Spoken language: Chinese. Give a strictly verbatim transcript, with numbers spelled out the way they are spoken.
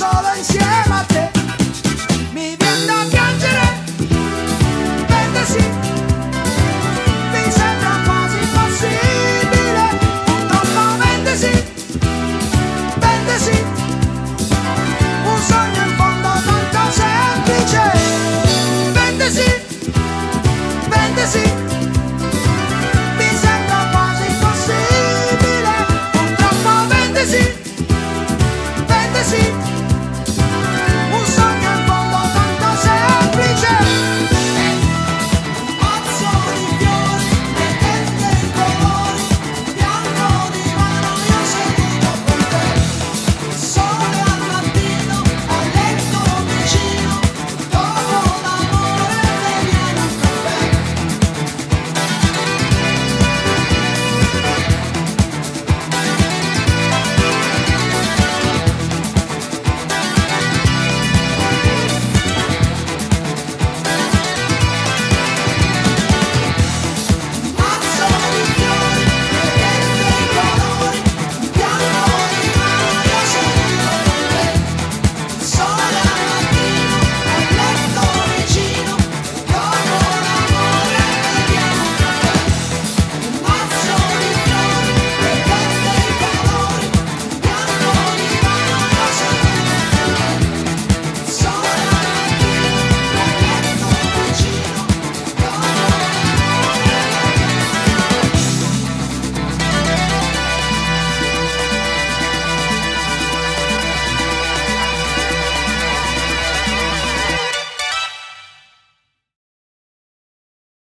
少冷血。